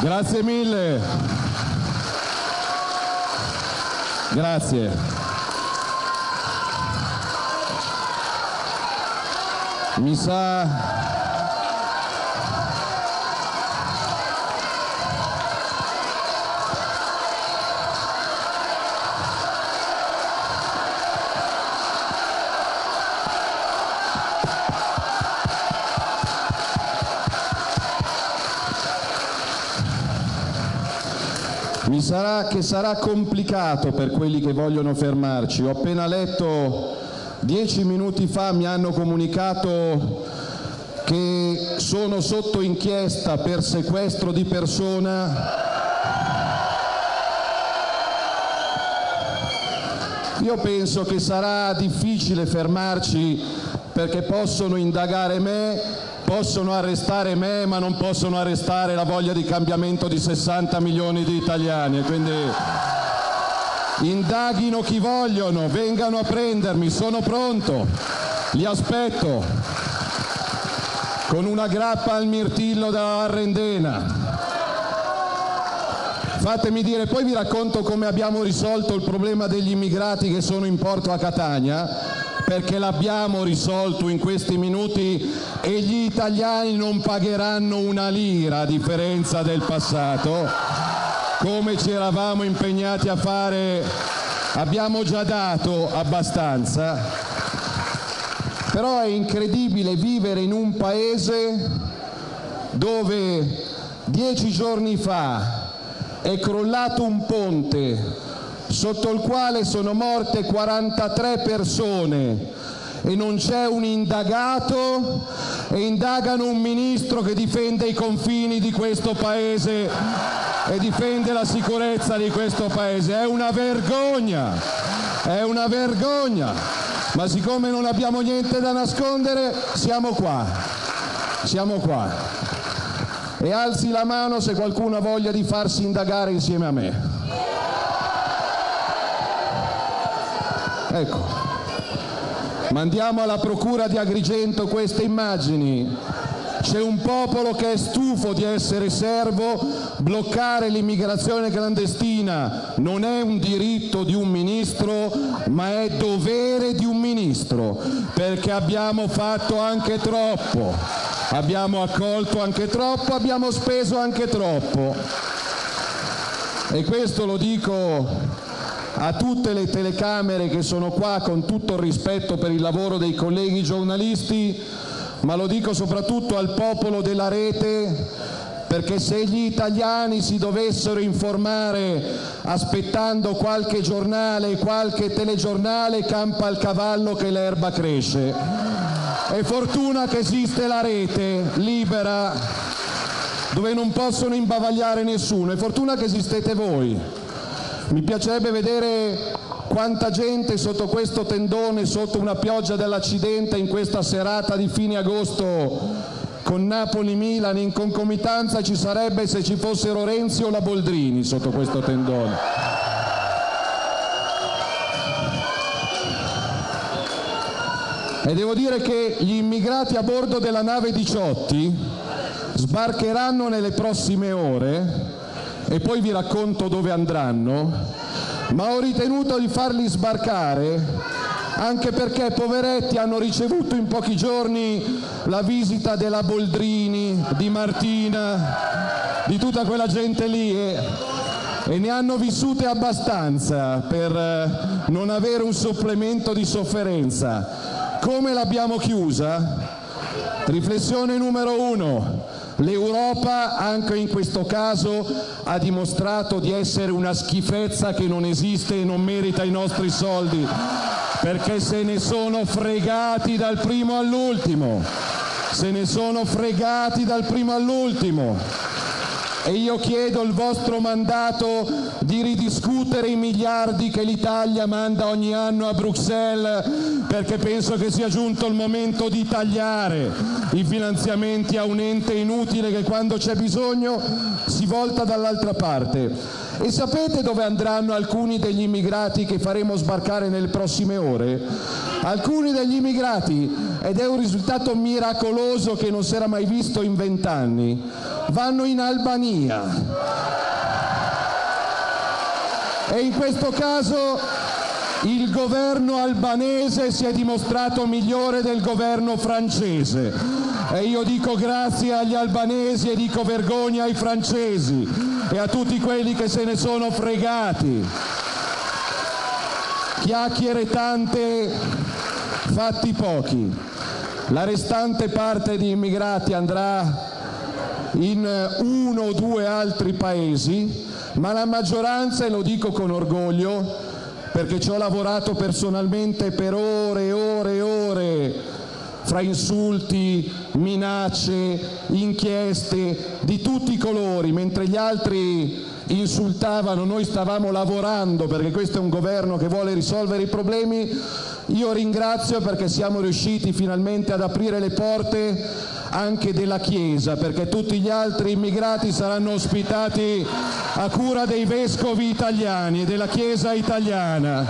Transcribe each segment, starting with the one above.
Grazie mille. Grazie. Mi sa... sarà complicato per quelli che vogliono fermarci. Ho appena letto, 10 minuti fa mi hanno comunicato che sono sotto inchiesta per sequestro di persona. Io penso che sarà difficile fermarci, perché possono indagare me, possono arrestare me, ma non possono arrestare la voglia di cambiamento di 60 milioni di italiani. Quindi indaghino chi vogliono, vengano a prendermi, sono pronto, li aspetto, con una grappa al mirtillo da Rendena. Fatemi dire, poi vi racconto come abbiamo risolto il problema degli immigrati che sono in porto a Catania, perché l'abbiamo risolto in questi minuti e gli italiani non pagheranno una lira, a differenza del passato, come ci eravamo impegnati a fare. Abbiamo già dato abbastanza, però è incredibile vivere in un paese dove 10 giorni fa è crollato un ponte sotto il quale sono morte 43 persone e non c'è un indagato, e indagano un ministro che difende i confini di questo paese e difende la sicurezza di questo paese. È una vergogna, è una vergogna, ma siccome non abbiamo niente da nascondere siamo qua, siamo qua. E alzi la mano se qualcuno ha voglia di farsi indagare insieme a me. Ecco, mandiamo alla procura di Agrigento queste immagini. C'è un popolo che è stufo di essere servo. Bloccare l'immigrazione clandestina non è un diritto di un ministro, ma è dovere di un ministro, perché abbiamo fatto anche troppo, abbiamo accolto anche troppo, abbiamo speso anche troppo. E questo lo dico a tutte le telecamere che sono qua, con tutto il rispetto per il lavoro dei colleghi giornalisti, ma lo dico soprattutto al popolo della rete, perché se gli italiani si dovessero informare aspettando qualche giornale, qualche telegiornale, campa il cavallo che l'erba cresce. È fortuna che esiste la rete libera, dove non possono imbavagliare nessuno. È fortuna che esistete voi. Mi piacerebbe vedere quanta gente sotto questo tendone, sotto una pioggia dell'accidente, in questa serata di fine agosto con Napoli-Milan in concomitanza ci sarebbe se ci fossero Renzi o la Boldrini sotto questo tendone. E devo dire che gli immigrati a bordo della nave Diciotti sbarcheranno nelle prossime ore, e poi vi racconto dove andranno, ma ho ritenuto di farli sbarcare anche perché, poveretti, hanno ricevuto in pochi giorni la visita della Boldrini, di Martina, di tutta quella gente lì, e ne hanno vissute abbastanza per non avere un supplemento di sofferenza. Come l'abbiamo chiusa? Riflessione numero 1. L'Europa, anche in questo caso, ha dimostrato di essere una schifezza che non esiste e non merita i nostri soldi, perché se ne sono fregati dal primo all'ultimo, se ne sono fregati dal primo all'ultimo. E io chiedo il vostro mandato di ridiscutere i miliardi che l'Italia manda ogni anno a Bruxelles, perché penso che sia giunto il momento di tagliare i finanziamenti a un ente inutile che, quando c'è bisogno, si volta dall'altra parte. E sapete dove andranno alcuni degli immigrati che faremo sbarcare nelle prossime ore? Alcuni degli immigrati, ed è un risultato miracoloso che non si era mai visto in 20 anni, vanno in Albania. E in questo caso il governo albanese si è dimostrato migliore del governo francese. E io dico grazie agli albanesi e dico vergogna ai francesi e a tutti quelli che se ne sono fregati. Chiacchiere tante, fatti pochi. La restante parte di immigrati andrà in uno o due altri paesi, ma la maggioranza, e lo dico con orgoglio perché ci ho lavorato personalmente per ore e ore e ore, fra insulti, minacce, inchieste di tutti i colori, mentre gli altri insultavano, noi stavamo lavorando, perché questo è un governo che vuole risolvere i problemi. Io ringrazio perché siamo riusciti finalmente ad aprire le porte anche della Chiesa, perché tutti gli altri immigrati saranno ospitati a cura dei vescovi italiani e della Chiesa italiana,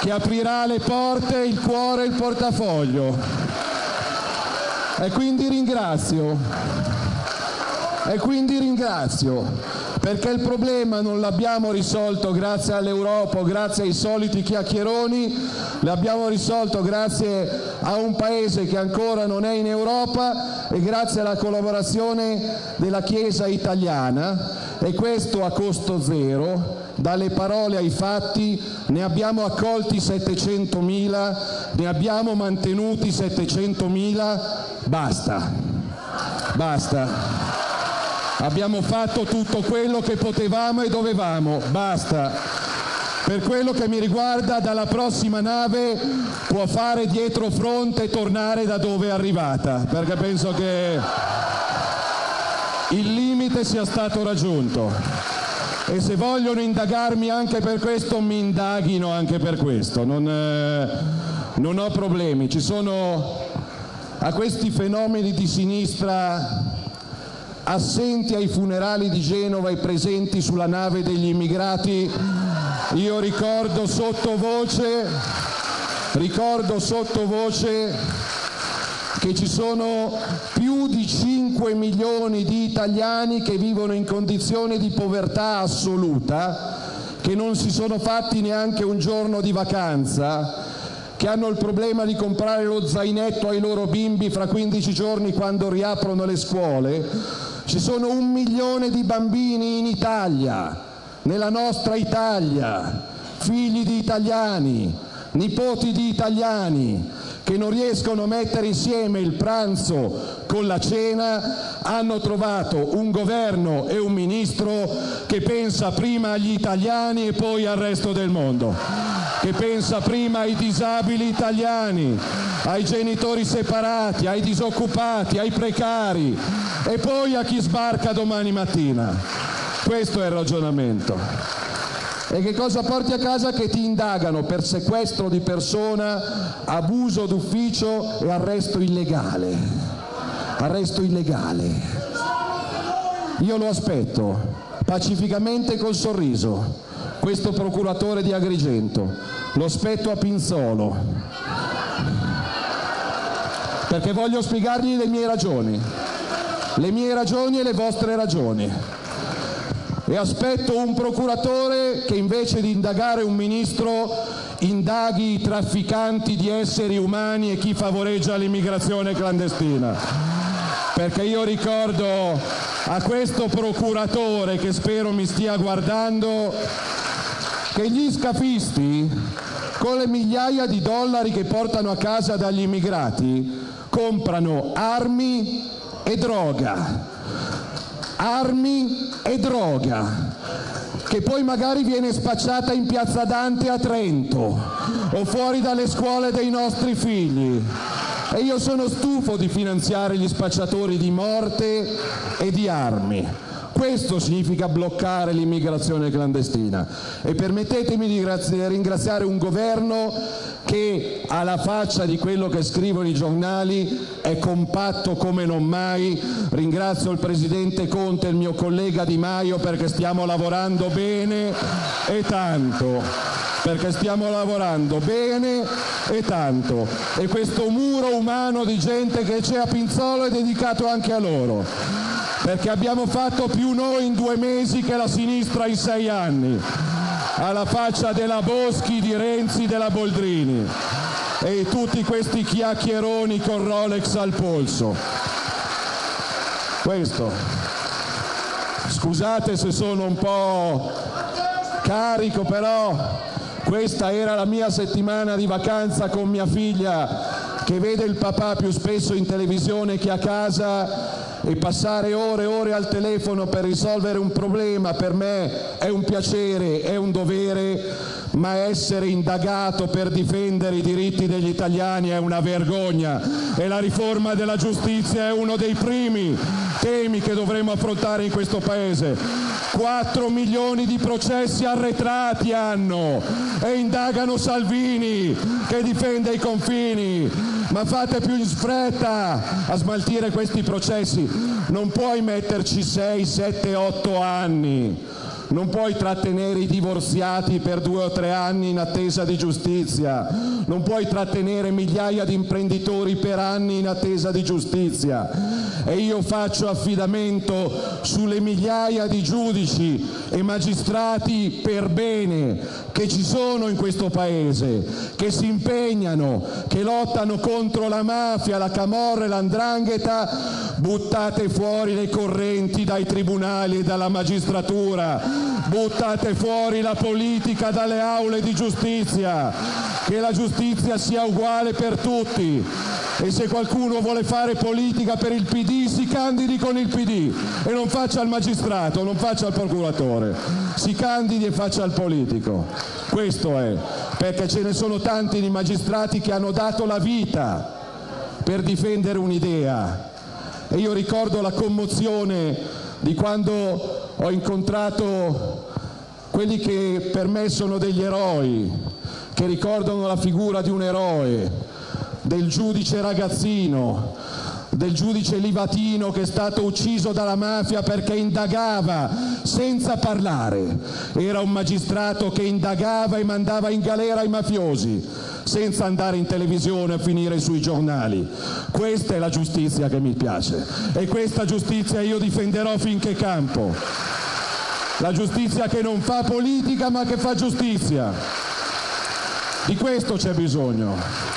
che aprirà le porte, il cuore e il portafoglio. E quindi ringrazio, perché il problema non l'abbiamo risolto grazie all'Europa, grazie ai soliti chiacchieroni, l'abbiamo risolto grazie a un paese che ancora non è in Europa e grazie alla collaborazione della Chiesa italiana, e questo a costo zero. Dalle parole ai fatti: ne abbiamo accolti 700.000, ne abbiamo mantenuti 700.000, basta. Abbiamo fatto tutto quello che potevamo e dovevamo, basta. Per quello che mi riguarda, dalla prossima nave può fare dietro fronte e tornare da dove è arrivata, perché penso che il limite sia stato raggiunto. E se vogliono indagarmi anche per questo, mi indaghino anche per questo, non ho problemi. Ci sono a questi fenomeni di sinistra assenti ai funerali di Genova e presenti sulla nave degli immigrati, io ricordo sottovoce che ci sono più di 5 milioni di italiani che vivono in condizioni di povertà assoluta, che non si sono fatti neanche un giorno di vacanza, che hanno il problema di comprare lo zainetto ai loro bimbi fra 15 giorni quando riaprono le scuole. Ci sono 1 milione di bambini in Italia, nella nostra Italia, figli di italiani, nipoti di italiani, che non riescono a mettere insieme il pranzo con la cena. Hanno trovato un governo e un ministro che pensa prima agli italiani e poi al resto del mondo, che pensa prima ai disabili italiani, ai genitori separati, ai disoccupati, ai precari e poi a chi sbarca domani mattina. Questo è il ragionamento. E che cosa porti a casa? Che ti indagano per sequestro di persona, abuso d'ufficio e arresto illegale. Io lo aspetto, pacificamente, col sorriso, questo procuratore di Agrigento. Lo aspetto a Pinzolo, perché voglio spiegargli le mie ragioni, e le vostre ragioni. E aspetto un procuratore che, invece di indagare un ministro, indaghi i trafficanti di esseri umani e chi favoreggia l'immigrazione clandestina. Perché io ricordo a questo procuratore, che spero mi stia guardando, che gli scafisti, con le migliaia di dollari che portano a casa dagli immigrati, comprano armi e droga. Che poi magari viene spacciata in Piazza Dante a Trento o fuori dalle scuole dei nostri figli. E io sono stufo di finanziare gli spacciatori di morte e di armi. Questo significa bloccare l'immigrazione clandestina. E permettetemi di ringraziare un governo che, alla faccia di quello che scrivono i giornali, è compatto come non mai. Ringrazio il presidente Conte e il mio collega Di Maio, perché stiamo lavorando bene e tanto. Perché stiamo lavorando bene e tanto, e questo muro umano di gente che c'è a Pinzolo è dedicato anche a loro, perché abbiamo fatto più noi in 2 mesi che la sinistra in 6 anni, alla faccia della Boschi, di Renzi, della Boldrini e tutti questi chiacchieroni con Rolex al polso. Questo, scusate se sono un po' carico, però questa era la mia settimana di vacanza con mia figlia, che vede il papà più spesso in televisione che a casa, e passare ore e ore al telefono per risolvere un problema per me è un piacere, è un dovere, ma essere indagato per difendere i diritti degli italiani è una vergogna, e la riforma della giustizia è uno dei primi temi che dovremo affrontare in questo Paese. 4 milioni di processi arretrati hanno, e indagano Salvini che difende i confini. Ma fate più in fretta a smaltire questi processi. Non puoi metterci 6, 7, 8 anni. Non puoi trattenere i divorziati per 2 o 3 anni in attesa di giustizia. Non puoi trattenere migliaia di imprenditori per anni in attesa di giustizia. E io faccio affidamento sulle migliaia di giudici e magistrati per bene che ci sono in questo Paese, che si impegnano, che lottano contro la mafia, la camorra e l''ndrangheta. Buttate fuori le correnti dai tribunali e dalla magistratura. Buttate fuori la politica dalle aule di giustizia, che la giustizia sia uguale per tutti, e se qualcuno vuole fare politica per il PD si candidi con il PD e non faccia il magistrato, non faccia il procuratore, si candidi e faccia il politico. Questo è, perché ce ne sono tanti di magistrati che hanno dato la vita per difendere un'idea, e io ricordo la commozione di quando ho incontrato quelli che per me sono degli eroi, che ricordano la figura di un eroe, del giudice ragazzino, del giudice Livatino, che è stato ucciso dalla mafia perché indagava senza parlare. Era un magistrato che indagava e mandava in galera i mafiosi, senza andare in televisione a finire sui giornali. Questa è la giustizia che mi piace, e questa giustizia io difenderò finché campo. La giustizia che non fa politica ma che fa giustizia. Di questo c'è bisogno.